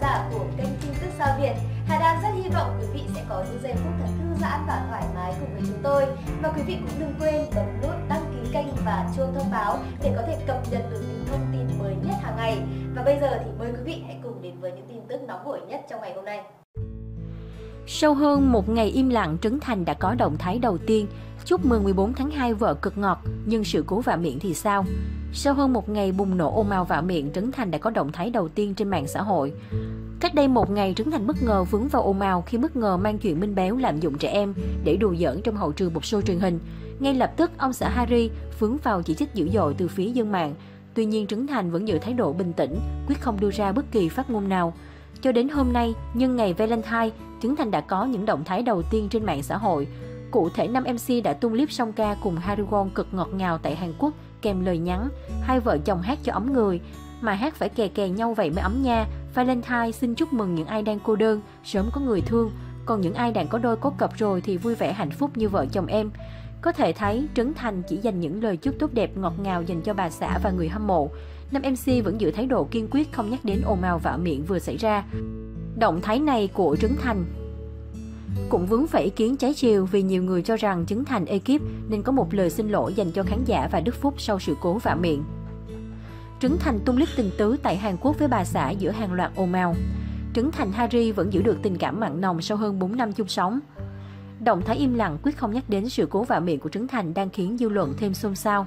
khán giả của kênh tin tức Sao Việt. Hà Đan rất hy vọng quý vị sẽ có những giây phút thật thư giãn và thoải mái cùng với chúng tôi. Và quý vị cũng đừng quên bấm nút đăng ký kênh và chuông thông báo để có thể cập nhật được những thông tin mới nhất hàng ngày. Và bây giờ thì mời quý vị hãy cùng đến với những tin tức nóng hổi nhất trong ngày hôm nay. Sau hơn một ngày im lặng, Trấn Thành đã có động thái đầu tiên. Chúc mừng 14 tháng 2 vợ cực ngọt, nhưng sự cố vạ miệng thì sao? Sau hơn một ngày bùng nổ ồn ào vạ miệng, Trấn Thành đã có động thái đầu tiên trên mạng xã hội. Cách đây một ngày, Trấn Thành bất ngờ vướng vào ồn ào khi bất ngờ mang chuyện Minh Béo lạm dụng trẻ em để đùa giỡn trong hậu trường một show truyền hình. Ngay lập tức, ông xã Hari vướng vào chỉ trích dữ dội từ phía dân mạng. Tuy nhiên, Trấn Thành vẫn giữ thái độ bình tĩnh, quyết không đưa ra bất kỳ phát ngôn nào. Cho đến hôm nay, nhân ngày Valentine, Trấn Thành đã có những động thái đầu tiên trên mạng xã hội. Cụ thể, nam MC đã tung clip song ca cùng Hari Won cực ngọt ngào tại Hàn Quốc kèm lời nhắn: hai vợ chồng hát cho ấm người, mà hát phải kè kè nhau vậy mới ấm nha. Valentine xin chúc mừng những ai đang cô đơn, sớm có người thương. Còn những ai đang có đôi có cặp rồi thì vui vẻ hạnh phúc như vợ chồng em. Có thể thấy, Trấn Thành chỉ dành những lời chúc tốt đẹp ngọt ngào dành cho bà xã và người hâm mộ. Nam MC vẫn giữ thái độ kiên quyết không nhắc đến ồn ào vạ miệng vừa xảy ra. Động thái này của Trấn Thành cũng vướng phải ý kiến trái chiều vì nhiều người cho rằng Trấn Thành ekip nên có một lời xin lỗi dành cho khán giả và Đức Phúc sau sự cố vạ miệng. Trấn Thành tung clip tình tứ tại Hàn Quốc với bà xã giữa hàng loạt ồn ào. Trấn Thành Hari vẫn giữ được tình cảm mặn nồng sau hơn 4 năm chung sống. Động thái im lặng quyết không nhắc đến sự cố vạ miệng của Trấn Thành đang khiến dư luận thêm xôn xao.